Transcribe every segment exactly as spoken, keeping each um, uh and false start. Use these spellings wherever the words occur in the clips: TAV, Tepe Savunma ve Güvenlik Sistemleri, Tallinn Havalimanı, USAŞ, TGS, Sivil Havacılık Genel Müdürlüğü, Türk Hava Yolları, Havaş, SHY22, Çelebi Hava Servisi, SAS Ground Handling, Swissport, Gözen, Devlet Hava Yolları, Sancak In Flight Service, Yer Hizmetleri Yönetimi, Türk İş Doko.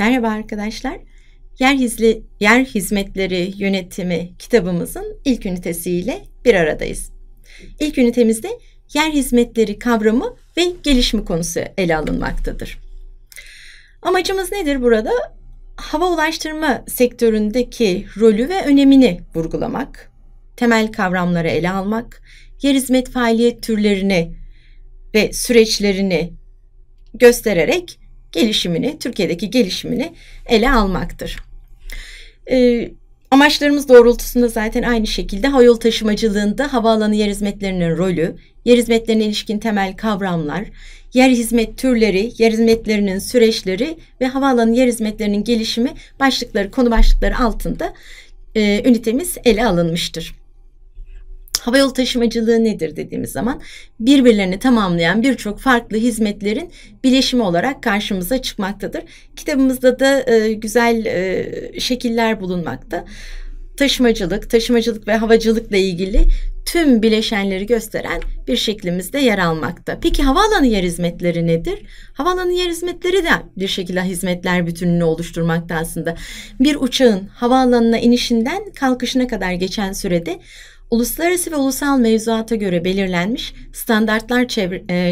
Merhaba arkadaşlar. Yer, Hizli, Yer Hizmetleri Yönetimi kitabımızın ilk ünitesiyle bir aradayız. İlk ünitemizde yer hizmetleri kavramı ve gelişimi konusu ele alınmaktadır. Amacımız nedir burada? Hava ulaştırma sektöründeki rolü ve önemini vurgulamak, temel kavramları ele almak, yer hizmet faaliyet türlerini ve süreçlerini göstererek gelişimini, Türkiye'deki gelişimini ele almaktır. Ee, amaçlarımız doğrultusunda zaten aynı şekilde havayolu taşımacılığında havaalanı yer hizmetlerinin rolü, yer hizmetlerine ilişkin temel kavramlar, yer hizmet türleri, yer hizmetlerinin süreçleri ve havaalanı yer hizmetlerinin gelişimi başlıkları, konu başlıkları altında e, ünitemiz ele alınmıştır. Havayolu taşımacılığı nedir dediğimiz zaman birbirlerini tamamlayan birçok farklı hizmetlerin bileşimi olarak karşımıza çıkmaktadır. Kitabımızda da e, güzel e, şekiller bulunmakta. Taşımacılık, taşımacılık ve havacılıkla ilgili tüm bileşenleri gösteren bir şeklimizde yer almakta. Peki havaalanı yer hizmetleri nedir? Havaalanı yer hizmetleri de bir şekilde hizmetler bütününü oluşturmakta aslında. Bir uçağın havaalanına inişinden kalkışına kadar geçen sürede uluslararası ve ulusal mevzuata göre belirlenmiş standartlar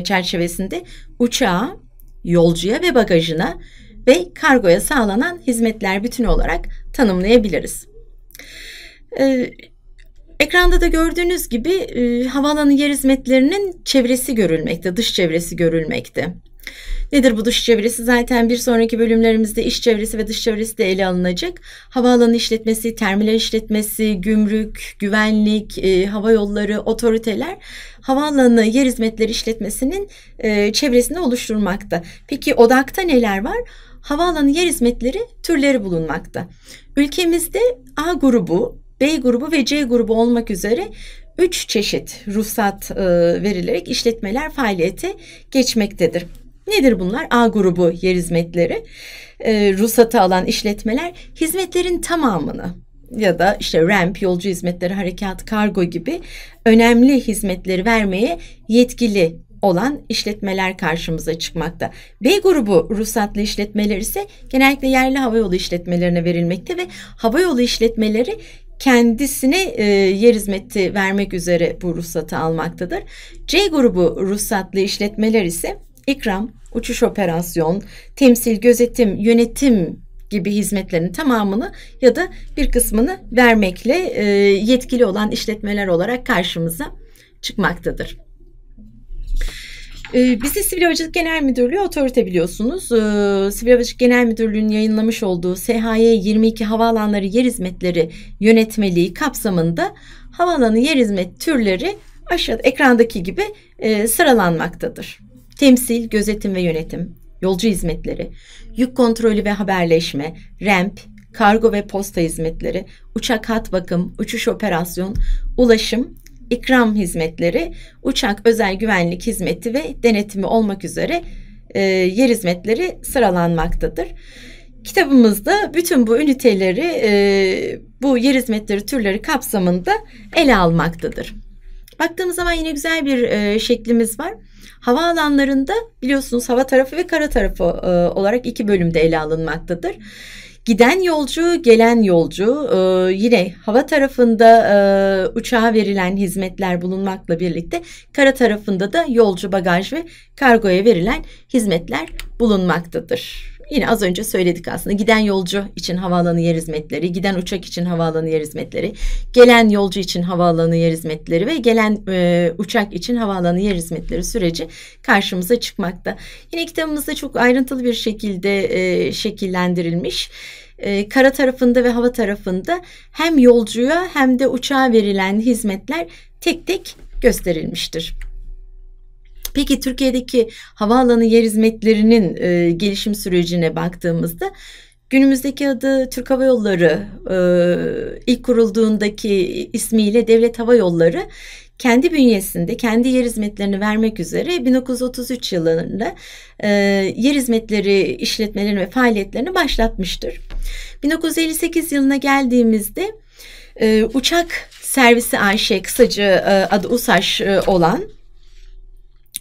çerçevesinde uçağa, yolcuya ve bagajına ve kargoya sağlanan hizmetler bütünü olarak tanımlayabiliriz. Ee, ekranda da gördüğünüz gibi e, havaalanı yer hizmetlerinin çevresi görülmekte, dış çevresi görülmekte. Nedir bu dış çevresi? Zaten bir sonraki bölümlerimizde iş çevresi ve dış çevresi de ele alınacak. Havaalanı işletmesi, terminal işletmesi, gümrük, güvenlik, e, hava yolları, otoriteler havaalanı yer hizmetleri işletmesinin e, çevresini oluşturmakta. Peki odakta neler var? Havaalanı yer hizmetleri türleri bulunmakta. Ülkemizde A grubu, B grubu ve C grubu olmak üzere üç çeşit ruhsat verilerek işletmeler faaliyete geçmektedir. Nedir bunlar? A grubu yer hizmetleri, ruhsatı alan işletmeler hizmetlerin tamamını ya da işte ramp, yolcu hizmetleri, harekat, kargo gibi önemli hizmetleri vermeye yetkili olan işletmeler karşımıza çıkmakta. B grubu ruhsatlı işletmeler ise genellikle yerli havayolu işletmelerine verilmekte ve havayolu işletmeleri kendisine e, yer hizmeti vermek üzere bu ruhsatı almaktadır. C grubu ruhsatlı işletmeler ise ikram, uçuş operasyon, temsil, gözetim, yönetim gibi hizmetlerin tamamını ya da bir kısmını vermekle e, yetkili olan işletmeler olarak karşımıza çıkmaktadır. Bizi Sivil Havacılık Genel Müdürlüğü otorite biliyorsunuz. Sivil Havacılık Genel Müdürlüğü'nün yayınlamış olduğu S H Y yirmi iki Havaalanları Yer Hizmetleri Yönetmeliği kapsamında havaalanı yer hizmet türleri aşağıda ekrandaki gibi sıralanmaktadır. Temsil, gözetim ve yönetim, yolcu hizmetleri, yük kontrolü ve haberleşme, ramp, kargo ve posta hizmetleri, uçak hat bakım, uçuş operasyon, ulaşım, İkram hizmetleri, uçak özel güvenlik hizmeti ve denetimi olmak üzere e, yer hizmetleri sıralanmaktadır. Kitabımızda bütün bu üniteleri, e, bu yer hizmetleri türleri kapsamında ele almaktadır. Baktığımız zaman yine güzel bir e, şeklimiz var. Havaalanlarında biliyorsunuz hava tarafı ve kara tarafı e, olarak iki bölümde ele alınmaktadır. Giden yolcu, gelen yolcu, e, yine hava tarafında e, uçağa verilen hizmetler bulunmakla birlikte kara tarafında da yolcu, bagaj ve kargoya verilen hizmetler bulunmaktadır. Yine az önce söyledik aslında, giden yolcu için havaalanı yer hizmetleri, giden uçak için havaalanı yer hizmetleri, gelen yolcu için havaalanı yer hizmetleri ve gelen e, uçak için havaalanı yer hizmetleri süreci karşımıza çıkmakta. Yine kitabımızda çok ayrıntılı bir şekilde e, şekillendirilmiş. E, kara tarafında ve hava tarafında hem yolcuya hem de uçağa verilen hizmetler tek tek gösterilmiştir. Peki Türkiye'deki havaalanı yer hizmetlerinin e, gelişim sürecine baktığımızda günümüzdeki adı Türk Hava Yolları, e, ilk kurulduğundaki ismiyle Devlet Hava Yolları kendi bünyesinde kendi yer hizmetlerini vermek üzere bin dokuz yüz otuz üç yılında e, yer hizmetleri işletmelerini ve faaliyetlerini başlatmıştır. bin dokuz yüz elli sekiz yılına geldiğimizde e, Uçak Servisi A Ş, kısaca e, adı U S A Ş e, olan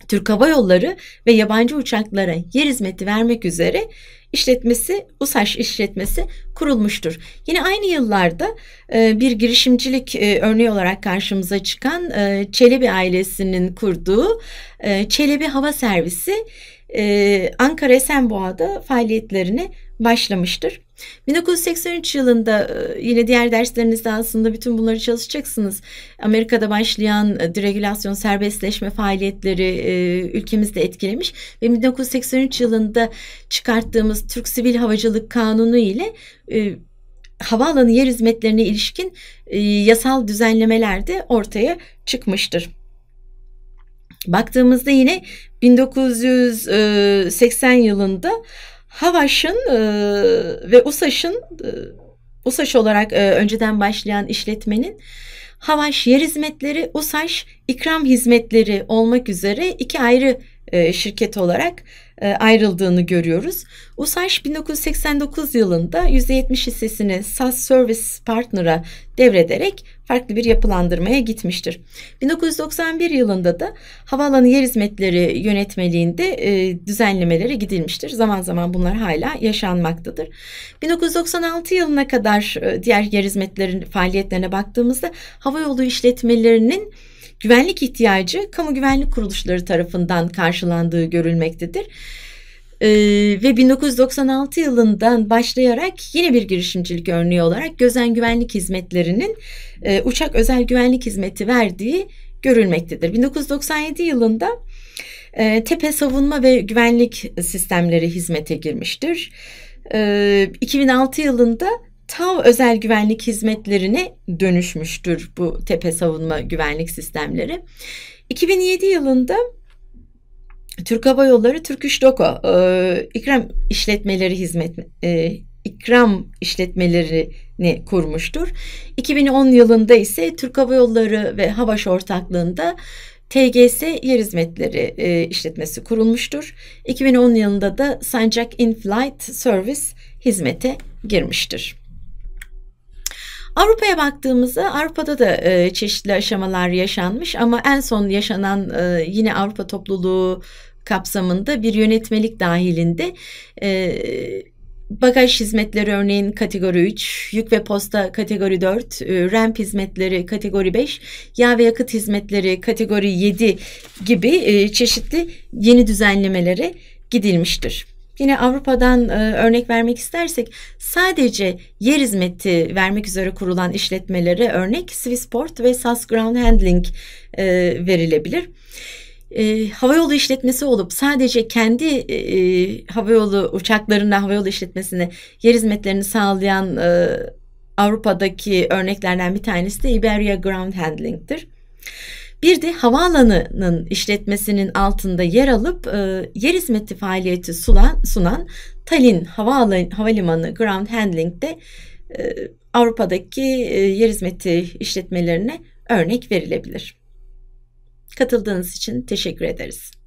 Türk Hava Yolları ve yabancı uçaklara yer hizmeti vermek üzere işletmesi, USAŞ işletmesi kurulmuştur. Yine aynı yıllarda bir girişimcilik örneği olarak karşımıza çıkan Çelebi ailesinin kurduğu Çelebi Hava Servisi Ankara Esenboğa'da faaliyetlerine başlamıştır. bin dokuz yüz seksen üç yılında, yine diğer derslerinizde aslında bütün bunları çalışacaksınız. Amerika'da başlayan deregülasyon, serbestleşme faaliyetleri ülkemizde etkilemiş ve bin dokuz yüz seksen üç yılında çıkarttığımız Türk Sivil Havacılık Kanunu ile havaalanı yer hizmetlerine ilişkin yasal düzenlemeler de ortaya çıkmıştır. Baktığımızda yine bin dokuz yüz seksen yılında Havaş'ın e, ve USAŞ'ın e, USAŞ olarak e, önceden başlayan işletmenin Havaş Yer Hizmetleri, USAŞ İkram Hizmetleri olmak üzere iki ayrı e, şirket olarak e, ayrıldığını görüyoruz. USAŞ bin dokuz yüz seksen dokuz yılında yüzde yetmiş hissesini S A S Service Partner'a devrederek farklı bir yapılandırmaya gitmiştir. bin dokuz yüz doksan bir yılında da havaalanı yer hizmetleri yönetmeliğinde e, düzenlemelere gidilmiştir. Zaman zaman bunlar hala yaşanmaktadır. bin dokuz yüz doksan altı yılına kadar e, diğer yer hizmetlerinin faaliyetlerine baktığımızda havayolu işletmelerinin güvenlik ihtiyacı kamu güvenlik kuruluşları tarafından karşılandığı görülmektedir. Ee, ve bin dokuz yüz doksan altı yılından başlayarak yeni bir girişimcilik örneği olarak Gözen Güvenlik Hizmetleri'nin e, uçak özel güvenlik hizmeti verdiği görülmektedir. bin dokuz yüz doksan yedi yılında e, Tepe Savunma ve Güvenlik Sistemleri hizmete girmiştir. E, iki bin altı yılında TAV özel güvenlik hizmetlerine dönüşmüştür bu Tepe Savunma Güvenlik Sistemleri. iki bin yedi yılında Türk Hava Yolları, Türk İş Doko e, ikram işletmeleri hizmet e, ikram işletmelerini kurmuştur. iki bin on yılında ise Türk Hava Yolları ve Havaş ortaklığında T G S Yer Hizmetleri e, işletmesi kurulmuştur. iki bin on yılında da Sancak In Flight Service hizmete girmiştir. Avrupa'ya baktığımızda Avrupa'da da e, çeşitli aşamalar yaşanmış ama en son yaşanan e, yine Avrupa topluluğu kapsamında bir yönetmelik dahilinde e, bagaj hizmetleri örneğin kategori üç, yük ve posta kategori dört, e, ramp hizmetleri kategori beş, yağ ve yakıt hizmetleri kategori yedi gibi e, çeşitli yeni düzenlemelere gidilmiştir. Yine Avrupa'dan e, örnek vermek istersek sadece yer hizmeti vermek üzere kurulan işletmelere örnek Swissport ve S A S Ground Handling e, verilebilir. E, havayolu işletmesi olup sadece kendi e, havayolu uçaklarına, havayolu işletmesine yer hizmetlerini sağlayan e, Avrupa'daki örneklerden bir tanesi de Iberia Ground Handling'tir. Bir de havaalanının işletmesinin altında yer alıp e, yer hizmeti faaliyeti sunan, sunan Tallinn Havalimanı Ground Handling de e, Avrupa'daki e, yer hizmeti işletmelerine örnek verilebilir. Katıldığınız için teşekkür ederiz.